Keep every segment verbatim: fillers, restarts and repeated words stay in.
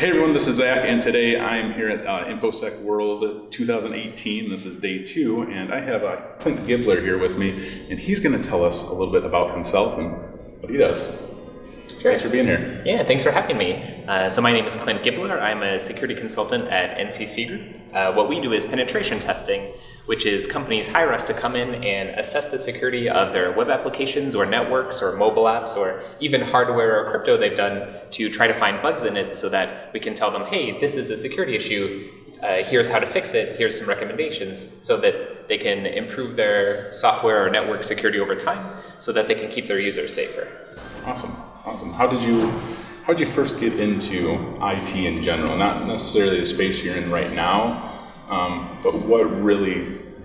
Hey everyone, this is Zach, and today I am here at uh, InfoSec World twenty eighteen. This is day two, and I have uh, Clint Gibler here with me, and he's going to tell us a little bit about himself and what he does. Sure. Thanks for being here. Yeah, thanks for having me. Uh, so my name is Clint Gibler. I'm a security consultant at N C C Group. Uh, what we do is penetration testing, which is companies hire us to come in and assess the security of their web applications or networks or mobile apps or even hardware or crypto they've done to try to find bugs in it so that we can tell them, hey, this is a security issue, uh, here's how to fix it, here's some recommendations, so that they can improve their software or network security over time so that they can keep their users safer. Awesome, awesome. How did you, how did you first get into I T in general? Not necessarily the space you're in right now, Um, but what really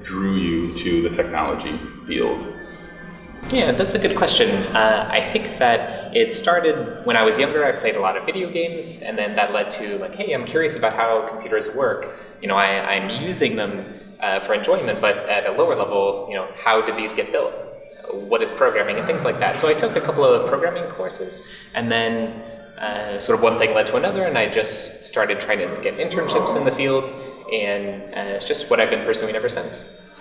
drew you to the technology field? Yeah, that's a good question. Uh, I think that it started when I was younger. I played a lot of video games, and then that led to like, hey, I'm curious about how computers work. You know, I, I'm using them uh, for enjoyment, but at a lower level, you know, how did these get built? What is programming and things like that? So I took a couple of programming courses, and then uh, sort of one thing led to another, and I just started trying to get internships in the field. And uh, it's just what I've been pursuing ever since.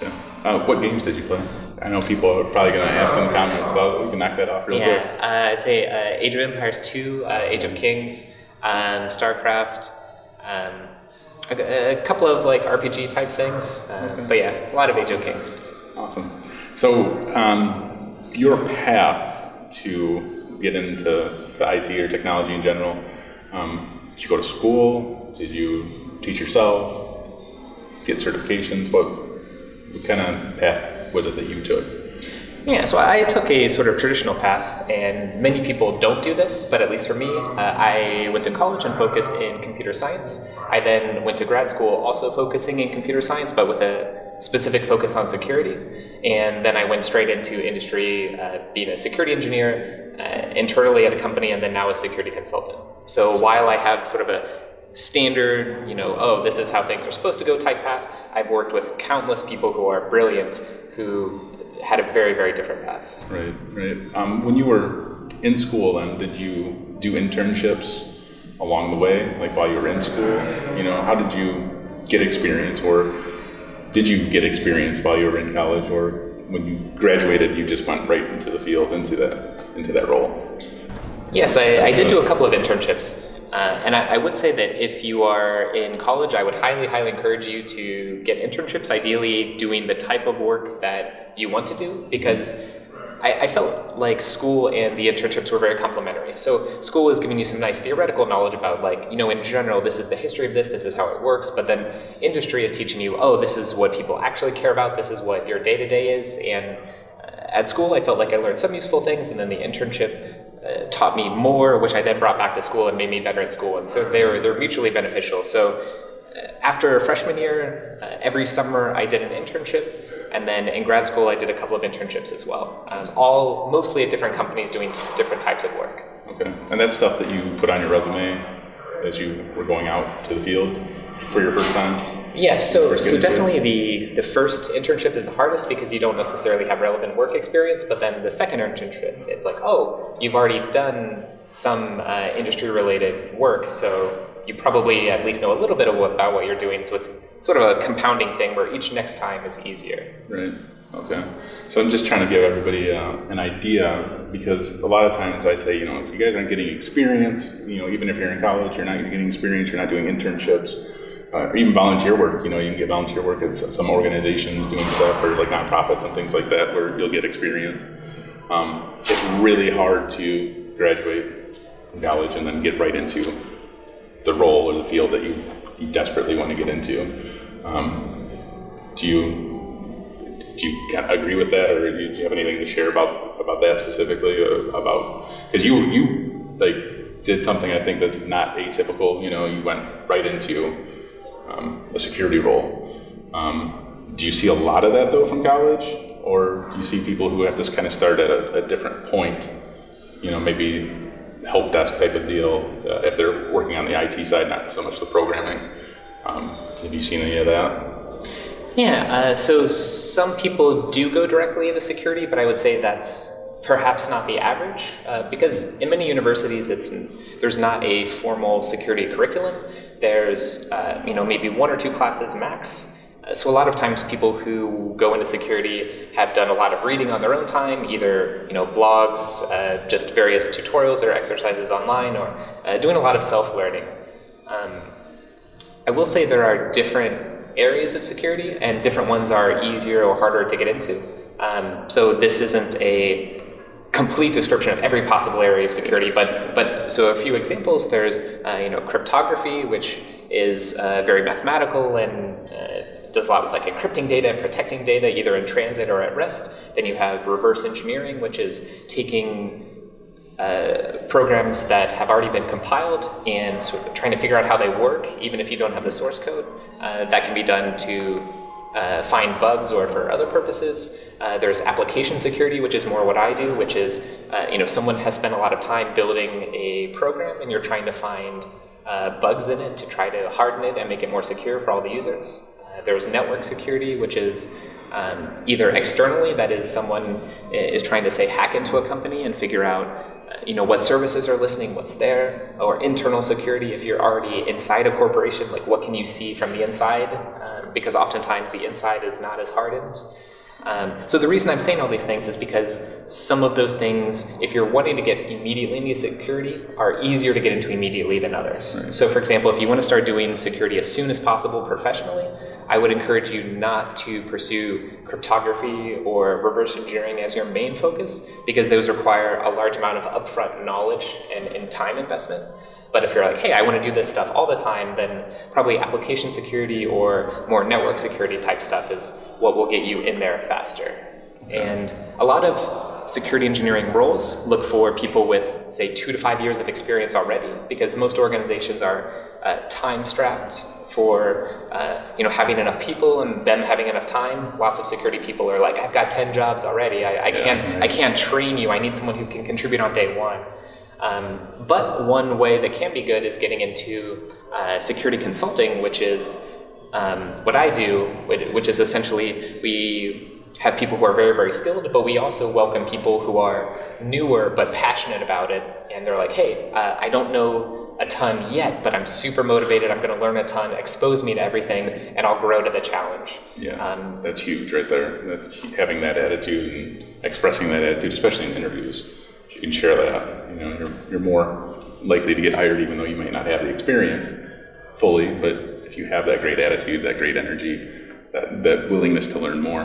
Yeah. Uh, what games did you play? I know people are probably going to ask in the comments, so we can knock that off real yeah. quick. Yeah, uh, I'd say uh, Age of Empires two, uh, Age of Kings, um, StarCraft, um, a, a couple of like R P G type things, uh, okay. But yeah, a lot of Age of Kings. Awesome. So um, your path to get into to I T or technology in general, um, did you go to school? Did you teach yourself? Get certifications? What, what kind of path was it that you took? Yeah, so I took a sort of traditional path, and many people don't do this, but at least for me, uh, I went to college and focused in computer science. I then went to grad school also focusing in computer science, but with a specific focus on security. And then I went straight into industry, uh, being a security engineer, uh, internally at a company, and then now a security consultant. So while I have sort of a standard, you know, oh, this is how things are supposed to go type path, I've worked with countless people who are brilliant, who had a very, very different path. Right, right. Um, when you were in school, then, did you do internships along the way, like while you were in school? You know, how did you get experience, or did you get experience while you were in college, or when you graduated, you just went right into the field, into that, into that role? Yes, I, I did do a couple of internships. Uh, and I, I would say that if you are in college, I would highly, highly encourage you to get internships, ideally doing the type of work that you want to do, because I, I felt like school and the internships were very complementary. So school is giving you some nice theoretical knowledge about, like, you know, in general, this is the history of this, this is how it works, but then industry is teaching you, oh, this is what people actually care about, this is what your day-to-day is, and at school I felt like I learned some useful things, and then the internship Uh, taught me more, which I then brought back to school and made me better at school, and so they were, they're mutually beneficial. So uh, after freshman year, uh, every summer I did an internship, and then in grad school I did a couple of internships as well, um, all mostly at different companies doing t different types of work. Okay, and that's stuff that you put on your resume as you were going out to the field for your first time? Yes, so, so definitely the, the first internship is the hardest because you don't necessarily have relevant work experience, but then the second internship, it's like, oh, you've already done some uh, industry-related work, so you probably at least know a little bit of what, about what you're doing, so it's sort of a compounding thing where each next time is easier. Right, okay. So I'm just trying to give everybody uh, an idea, because a lot of times I say, you know, if you guys aren't getting experience, you know, even if you're in college, you're not getting experience, you're not doing internships, Uh, or even volunteer work. You know, you can get volunteer work at some organizations doing stuff, or like nonprofits and things like that, where you'll get experience. Um, it's really hard to graduate from college and then get right into the role or the field that you, you desperately want to get into. Um, do you do you agree with that, or do you, do you have anything to share about about that specifically? Uh, about because you you like did something I think that's not atypical. You know, you went right into Um, a security role. Um, do you see a lot of that though from college, or do you see people who have to kind of start at a, a different point? You know, maybe help desk type of deal uh, if they're working on the I T side, not so much the programming. Um, have you seen any of that? Yeah. Uh, so some people do go directly into security, but I would say that's perhaps not the average, uh, because in many universities it's there's not a formal security curriculum. There's uh, you know, maybe one or two classes max. So a lot of times people who go into security have done a lot of reading on their own time, either you know blogs, uh, just various tutorials or exercises online, or uh, doing a lot of self-learning. Um, I will say there are different areas of security, and different ones are easier or harder to get into. Um, so this isn't a complete description of every possible area of security, but but so a few examples. There's uh, you know cryptography, which is uh, very mathematical and uh, does a lot with like encrypting data and protecting data, either in transit or at rest. Then you have reverse engineering, which is taking uh, programs that have already been compiled and sort of trying to figure out how they work, even if you don't have the source code. Uh, that can be done to uh, find bugs or for other purposes. Uh, there's application security, which is more what I do, which is uh, you know someone has spent a lot of time building a program and you're trying to find uh, bugs in it to try to harden it and make it more secure for all the users. There's network security, which is um, either externally, that is someone is trying to say hack into a company and figure out uh, you know, what services are listening, what's there, or internal security if you're already inside a corporation, like what can you see from the inside, uh, because oftentimes the inside is not as hardened. Um, so the reason I'm saying all these things is because some of those things, if you're wanting to get immediately into security, are easier to get into immediately than others. Right. So for example, if you want to start doing security as soon as possible professionally, I would encourage you not to pursue cryptography or reverse engineering as your main focus, because those require a large amount of upfront knowledge and, and time investment. But if you're like, hey, I want to do this stuff all the time, then probably application security or more network security type stuff is what will get you in there faster. And a lot of security engineering roles look for people with, say, two to five years of experience already, because most organizations are uh, time-strapped for uh, you know, having enough people and them having enough time. Lots of security people are like, I've got ten jobs already. I, I, yeah, can't, I can't train you. I need someone who can contribute on day one. Um, but one way that can be good is getting into uh, security consulting, which is um, what I do, which is essentially we have people who are very, very skilled, but we also welcome people who are newer but passionate about it. And they're like, hey, uh, I don't know a ton yet, but I'm super motivated. I'm going to learn a ton, expose me to everything, and I'll grow to the challenge. Yeah, um, that's huge right there. That's, having that attitude and expressing that attitude, especially in interviews. You can share that out. You know, you're, you're more likely to get hired, even though you might not have the experience fully, but if you have that great attitude, that great energy, that, that willingness to learn more,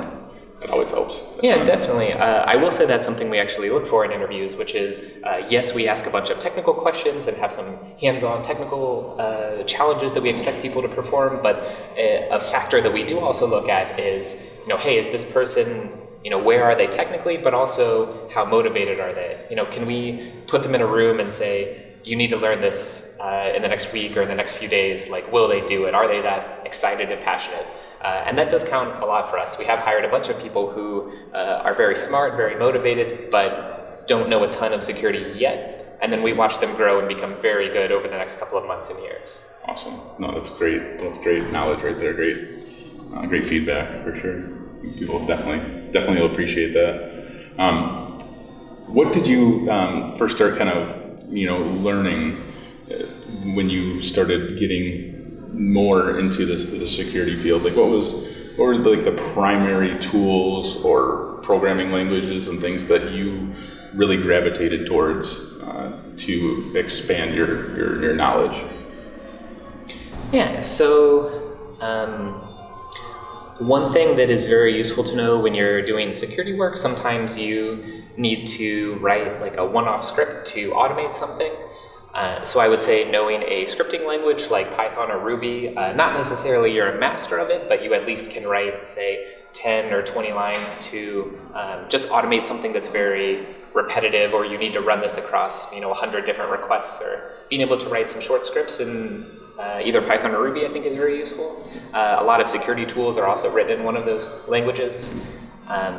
that always helps. That's yeah, definitely. Uh, I will say that's something we actually look for in interviews, which is, uh, yes, we ask a bunch of technical questions and have some hands-on technical uh, challenges that we expect people to perform, but a factor that we do also look at is, you know, hey, is this person, you know, where are they technically, but also how motivated are they? You know, can we put them in a room and say, you need to learn this uh, in the next week or in the next few days? Like, will they do it? Are they that excited and passionate? Uh, and that does count a lot for us. We have hired a bunch of people who uh, are very smart, very motivated, but don't know a ton of security yet. And then we watch them grow and become very good over the next couple of months and years. Awesome. No, that's great. That's great knowledge right there. Great, uh, great feedback for sure. People definitely, definitely will appreciate that. Um, what did you um, first start kind of, you know, learning when you started getting more into this, the security field? Like, what was, what were the, like the primary tools or programming languages and things that you really gravitated towards uh, to expand your, your your knowledge? Yeah. So. Um One thing that is very useful to know when you're doing security work, sometimes you need to write like a one-off script to automate something. Uh, so I would say knowing a scripting language like Python or Ruby, uh, not necessarily you're a master of it, but you at least can write, say, ten or twenty lines to um, just automate something that's very repetitive, or you need to run this across, you know, a hundred different requests, or being able to write some short scripts in Uh, either Python or Ruby, I think, is very useful. Uh, a lot of security tools are also written in one of those languages. Um,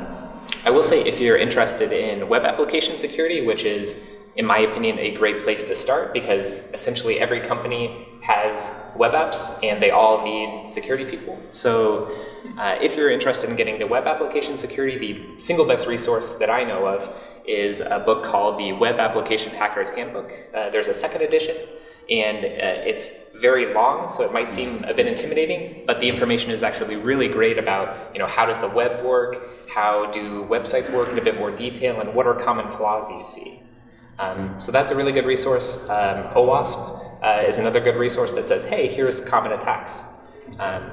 I will say if you're interested in web application security, which is, in my opinion, a great place to start, because essentially every company has web apps and they all need security people. So Uh, if you're interested in getting the web application security, the single best resource that I know of is a book called the Web Application Hacker's Handbook. Uh, there's a second edition, and uh, it's very long, so it might seem a bit intimidating, but the information is actually really great about, you know, how does the web work, how do websites work in a bit more detail, and what are common flaws you see. Um, so that's a really good resource. Um, OWASP uh, is another good resource that says, hey, here's common attacks. Um,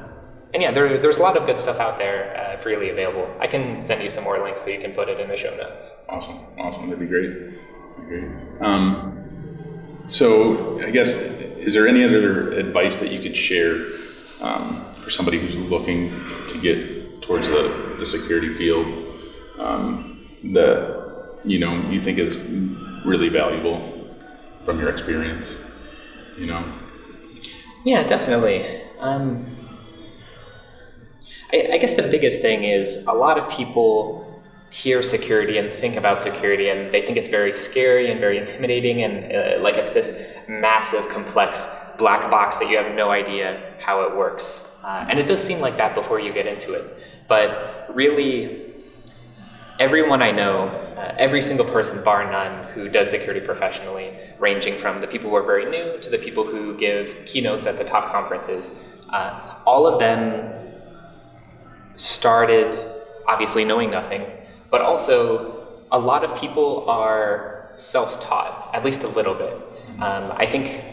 And yeah, there, there's a lot of good stuff out there uh, freely available. I can send you some more links so you can put it in the show notes. Awesome, awesome, that'd be great. That'd be great. Um, so I guess, is there any other advice that you could share um, for somebody who's looking to get towards the, the security field um, that you know you think is really valuable from your experience? You know. Yeah, definitely. Um, I, I guess the biggest thing is a lot of people hear security and think about security and they think it's very scary and very intimidating and uh, like it's this massive, complex black box that you have no idea how it works. Uh, and it does seem like that before you get into it. But really, everyone I know, uh, every single person bar none who does security professionally, ranging from the people who are very new to the people who give keynotes at the top conferences, uh, all of them started obviously knowing nothing, but also a lot of people are self-taught, at least a little bit. Um, I think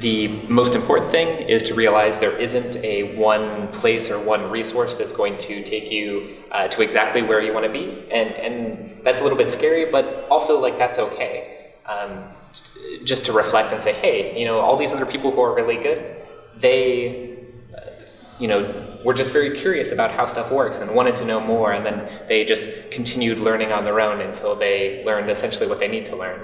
the most important thing is to realize there isn't a one place or one resource that's going to take you uh, to exactly where you want to be, and, and that's a little bit scary, but also like that's okay. Um, just to reflect and say, hey, you know, all these other people who are really good, they, you know, were just very curious about how stuff works and wanted to know more, and then they just continued learning on their own until they learned essentially what they need to learn.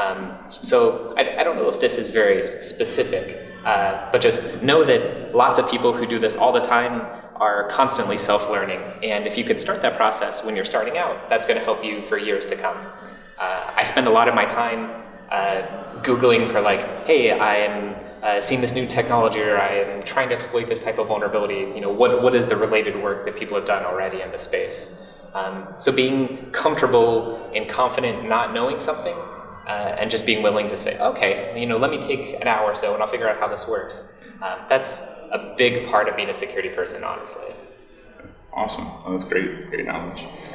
Um, so I, I don't know if this is very specific, uh, but just know that lots of people who do this all the time are constantly self-learning, and if you can start that process when you're starting out, that's going to help you for years to come. Uh, I spend a lot of my time uh, Googling for like, hey, I am Uh, seeing this new technology, or I am trying to exploit this type of vulnerability, you know, what, what is the related work that people have done already in the space? Um, so being comfortable and confident not knowing something, uh, and just being willing to say, okay, you know, let me take an hour or so and I'll figure out how this works. Um, that's a big part of being a security person, honestly. Awesome. Well, that's great, great knowledge.